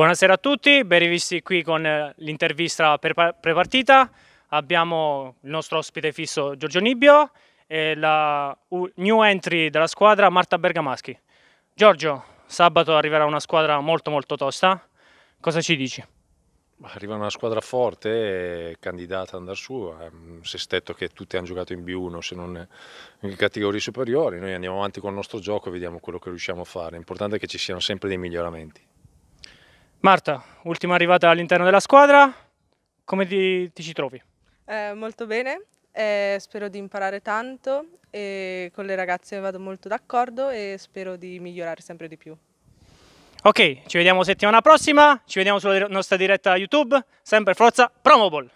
Buonasera a tutti, ben rivisti qui con l'intervista prepartita. Abbiamo il nostro ospite fisso Giorgio Nibbio e la new entry della squadra Marta Bergamaschi. Giorgio, sabato arriverà una squadra molto tosta, cosa ci dici? Arriva una squadra forte, candidata ad andare su, sestetto che tutti hanno giocato in B1 se non in categorie superiori. Noi andiamo avanti con il nostro gioco e vediamo quello che riusciamo a fare, l'importante è che ci siano sempre dei miglioramenti. Marta, ultima arrivata all'interno della squadra, come ti ci trovi? Molto bene, spero di imparare tanto e con le ragazze vado molto d'accordo e spero di migliorare sempre di più. Ok, ci vediamo settimana prossima, ci vediamo sulla nostra diretta YouTube, sempre forza Promoball!